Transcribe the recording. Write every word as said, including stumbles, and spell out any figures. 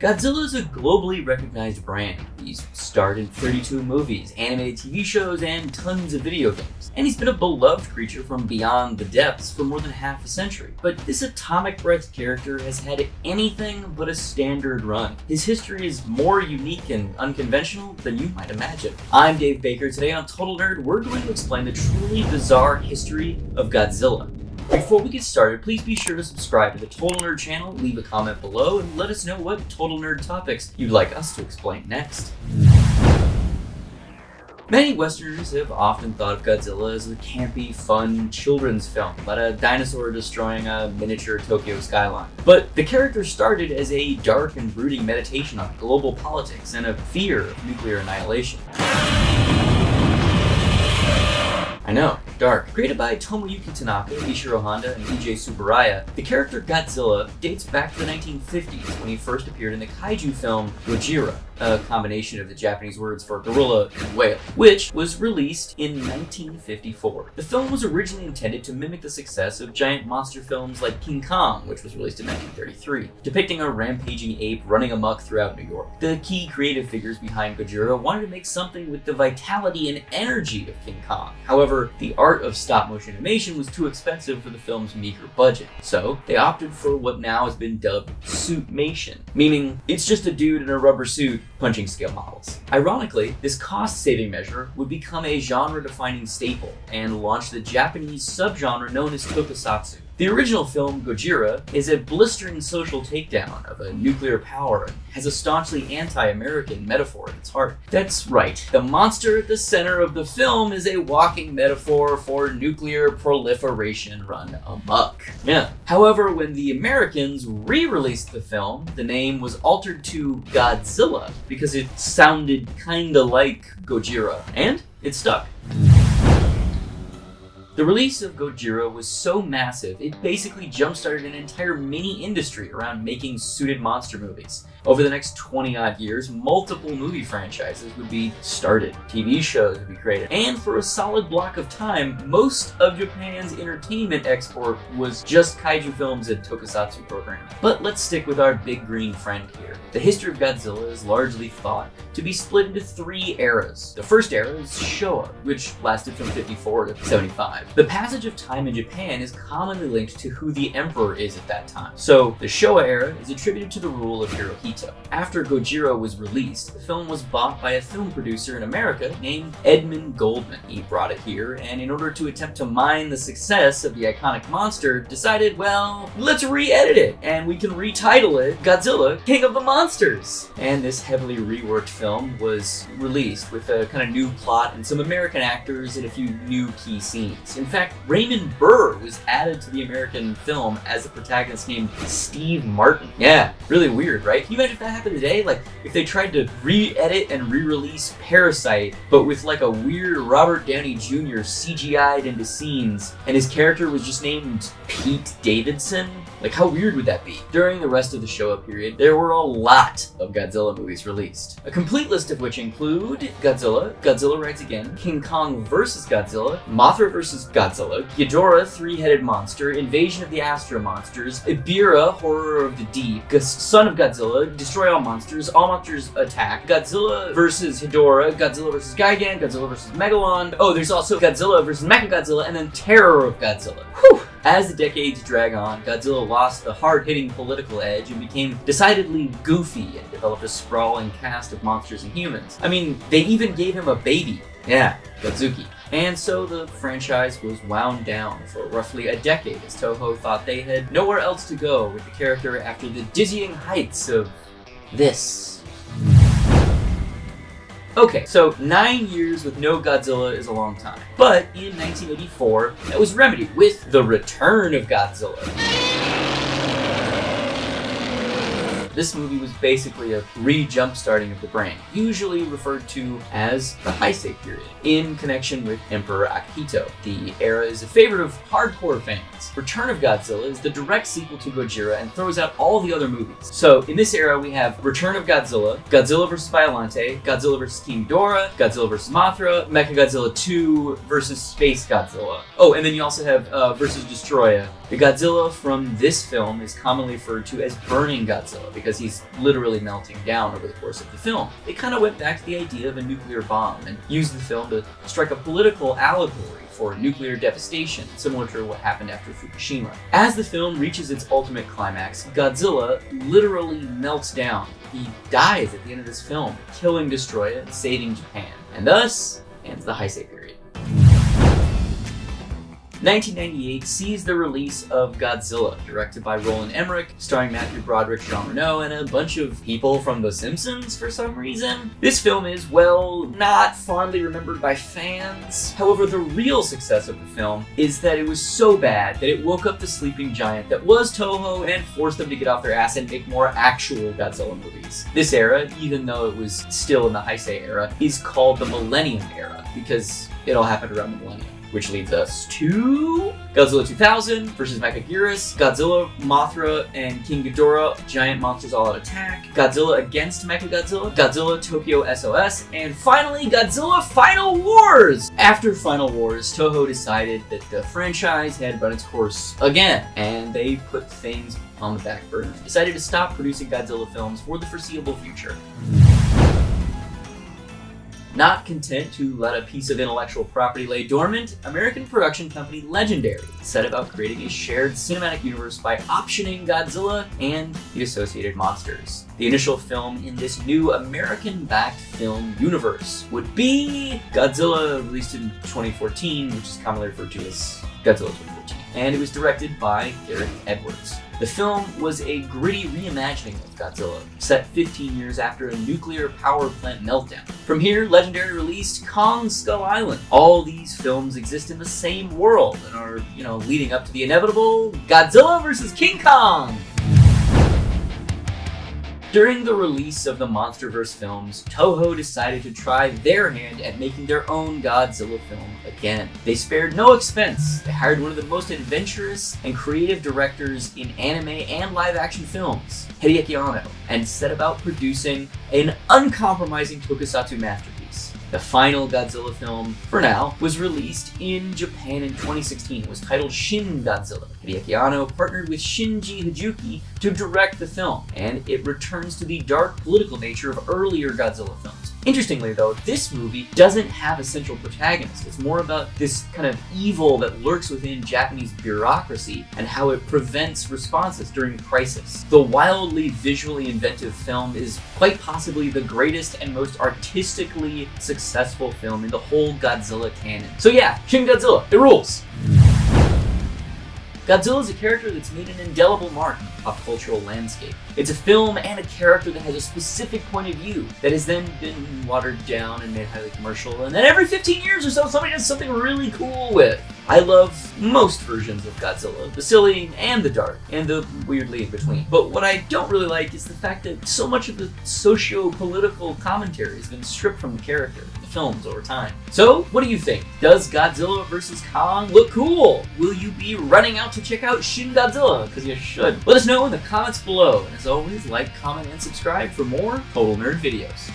Godzilla is a globally recognized brand. He's starred in thirty-two movies, animated T V shows, and tons of video games. And he's been a beloved creature from beyond the depths for more than half a century. But this atomic breath character has had anything but a standard run. His history is more unique and unconventional than you might imagine. I'm Dave Baker. Today on Total Nerd, we're going to explain the truly bizarre history of Godzilla. Before we get started, please be sure to subscribe to the Total Nerd channel, leave a comment below, and let us know what Total Nerd topics you'd like us to explain next. Many Westerners have often thought of Godzilla as a campy, fun children's film about a dinosaur destroying a miniature Tokyo skyline. But the character started as a dark and brooding meditation on global politics and a fear of nuclear annihilation. I know, dark. Created by Tomoyuki Tanaka, Ishiro Honda, and Eiji Tsuburaya, the character Godzilla dates back to the nineteen fifties when he first appeared in the kaiju film Gojira, a combination of the Japanese words for gorilla and whale, which was released in nineteen fifty-four. The film was originally intended to mimic the success of giant monster films like King Kong, which was released in nineteen thirty-three, depicting a rampaging ape running amok throughout New York. The key creative figures behind Gojira wanted to make something with the vitality and energy of King Kong. However, the art of stop-motion animation was too expensive for the film's meager budget, so they opted for what now has been dubbed suitmation, meaning it's just a dude in a rubber suit punching scale models. Ironically, this cost-saving measure would become a genre-defining staple and launch the Japanese subgenre known as tokusatsu. The original film, Gojira, is a blistering social takedown of a nuclear power and has a staunchly anti-American metaphor in its heart. That's right, the monster at the center of the film is a walking metaphor for nuclear proliferation run amok. Yeah. However, when the Americans re-released the film, the name was altered to Godzilla because it sounded kinda like Gojira, and it stuck. The release of Gojira was so massive, it basically jump-started an entire mini-industry around making suited monster movies. Over the next twenty-odd years, multiple movie franchises would be started, T V shows would be created, and for a solid block of time, most of Japan's entertainment export was just kaiju films and tokusatsu programs. But let's stick with our big green friend here. The history of Godzilla is largely thought to be split into three eras. The first era is Showa, which lasted from fifty-four to seventy-five. The passage of time in Japan is commonly linked to who the emperor is at that time. So the Showa era is attributed to the rule of Hirohito. After Gojira was released, the film was bought by a film producer in America named Edmund Goldman. He brought it here, and in order to attempt to mine the success of the iconic monster, decided, well, let's re-edit it, and we can retitle it Godzilla, King of the Monsters. And this heavily reworked film was released with a kind of new plot and some American actors and a few new key scenes. In fact, Raymond Burr was added to the American film as a protagonist named Steve Martin. Yeah, really weird, right? Can you imagine if that happened today? Like, if they tried to re-edit and re-release Parasite, but with like a weird Robert Downey Junior C G I'd into scenes, and his character was just named Pete Davidson? Like, how weird would that be? During the rest of the Showa period, there were a lot of Godzilla movies released. A complete list of which include Godzilla, Godzilla Rides Again, King Kong versus. Godzilla, Mothra versus. Godzilla, Ghidorah Three-Headed Monster, Invasion of the Astro Monsters, Ibira Horror of the Deep, G Son of Godzilla, Destroy All Monsters, All Monsters Attack, Godzilla versus. Hedorah, Godzilla versus. Gigan, Godzilla versus. Megalon, oh, there's also Godzilla versus. Mechagodzilla, and then Terror of Godzilla. Whew! As the decades drag on, Godzilla lost the hard-hitting political edge and became decidedly goofy and developed a sprawling cast of monsters and humans. I mean, they even gave him a baby. Yeah, Godzuki. And so the franchise was wound down for roughly a decade as Toho thought they had nowhere else to go with the character after the dizzying heights of this. Okay, so nine years with no Godzilla is a long time. But in nineteen eighty-four, that was remedied with the return of Godzilla. This movie was basically a re-jumpstarting of the brand, usually referred to as the Heisei period, in connection with Emperor Akito. The era is a favorite of hardcore fans. Return of Godzilla is the direct sequel to Gojira and throws out all the other movies. So in this era we have Return of Godzilla, Godzilla versus. Biollante, Godzilla versus. King Ghidorah, Godzilla versus. Mothra, Mechagodzilla two versus. Space Godzilla. Oh, and then you also have uh, versus. Destoroyah, The Godzilla from this film is commonly referred to as Burning Godzilla because he's literally melting down over the course of the film. They kind of went back to the idea of a nuclear bomb and used the film to strike a political allegory for nuclear devastation, similar to what happened after Fukushima. As the film reaches its ultimate climax, Godzilla literally melts down. He dies at the end of this film, killing Destoroyah and saving Japan. And thus ends the Heisei period. nineteen ninety-eight sees the release of Godzilla, directed by Roland Emmerich, starring Matthew Broderick, John Rhys-Davies, and a bunch of people from The Simpsons for some reason. This film is, well, not fondly remembered by fans. However, the real success of the film is that it was so bad that it woke up the sleeping giant that was Toho and forced them to get off their ass and make more actual Godzilla movies. This era, even though it was still in the Heisei era, is called the Millennium Era because it all happened around the millennium. Which leads us to Godzilla two thousand versus Megaguirus, Godzilla, Mothra, and King Ghidorah, Giant Monsters All Out Attack, Godzilla against Mechagodzilla, Godzilla Tokyo S O S, and finally Godzilla Final Wars! After Final Wars, Toho decided that the franchise had run its course again, and they put things on the back burner. Decided to stop producing Godzilla films for the foreseeable future. Not content to let a piece of intellectual property lay dormant, American production company Legendary set about creating a shared cinematic universe by optioning Godzilla and the associated monsters. The initial film in this new American-backed film universe would be Godzilla, released in twenty fourteen, which is commonly referred to as Godzilla twenty fourteen, and it was directed by Gareth Edwards. The film was a gritty reimagining of Godzilla, set fifteen years after a nuclear power plant meltdown. From here, Legendary released Kong Skull Island. All these films exist in the same world and are, you know, leading up to the inevitable Godzilla versus King Kong! During the release of the MonsterVerse films, Toho decided to try their hand at making their own Godzilla film again. They spared no expense. They hired one of the most adventurous and creative directors in anime and live-action films, Hideaki Anno, and set about producing an uncompromising tokusatsu masterpiece. The final Godzilla film, for now, was released in Japan in twenty sixteen. It was titled Shin Godzilla. Hideaki Anno partnered with Shinji Higuchi to direct the film, and it returns to the dark political nature of earlier Godzilla films. Interestingly though, this movie doesn't have a central protagonist. It's more about this kind of evil that lurks within Japanese bureaucracy and how it prevents responses during crisis. The wildly visually inventive film is quite possibly the greatest and most artistically successful film in the whole Godzilla canon. So yeah, Shin Godzilla, it rules! Godzilla is a character that's made an indelible mark on the pop cultural landscape. It's a film and a character that has a specific point of view that has then been watered down and made highly commercial, and then every fifteen years or so somebody does something really cool with. I love most versions of Godzilla, the silly and the dark, and the weirdly in between. But what I don't really like is the fact that so much of the socio-political commentary has been stripped from the character in the films over time. So, what do you think? Does Godzilla versus Kong look cool? Will you be running out to check out Shin Godzilla? Because you should. Let us know in the comments below, and as always, like, comment, and subscribe for more Total Nerd videos.